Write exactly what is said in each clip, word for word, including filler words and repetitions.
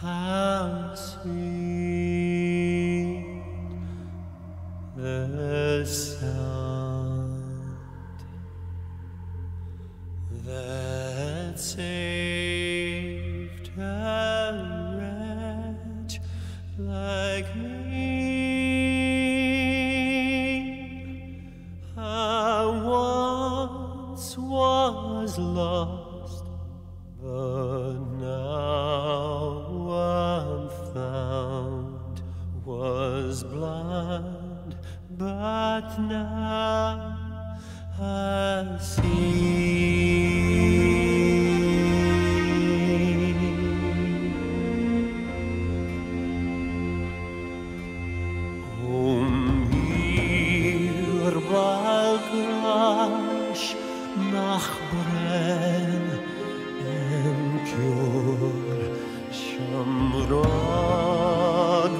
How sweet the sound that saved a wretch like me. I once was lost, but now I'm found, was blind, but now I see. Um mir war gleich nach Brenn Your shamrod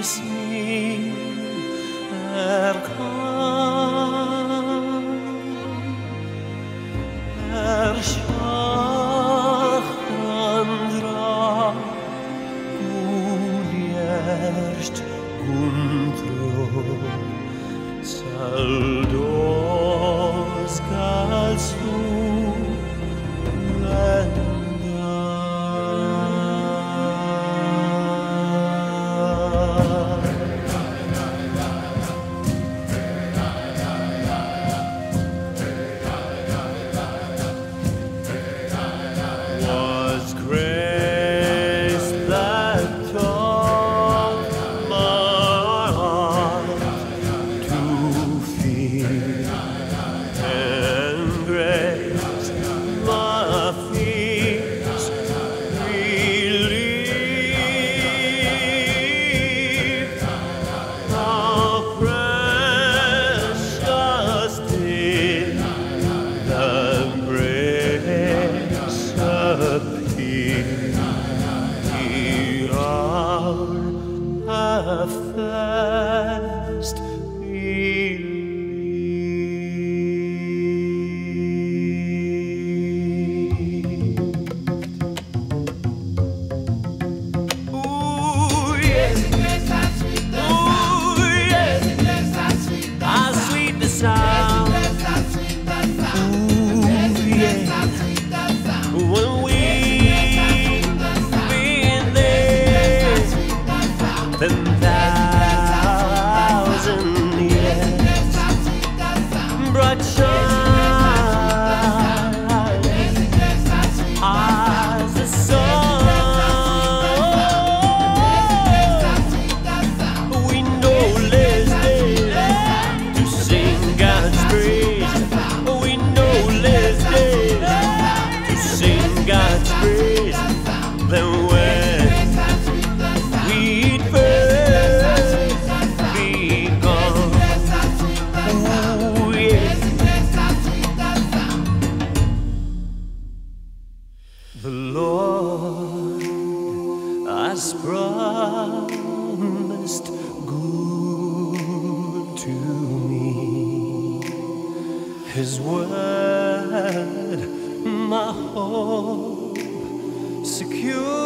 is me erkan erschandra unierst untro saldos calzu. First believed. Ooh, yes, yes, how sweet the sound. Ooh, yes, yes, how sweet the sound. How sweet the sound. Yes, how sweet the sound. Ooh, yes, how sweet the sound. When we been there, then that. Then when we'd first be gone, oh yeah. The Lord has promised good to me, His word my hope secure.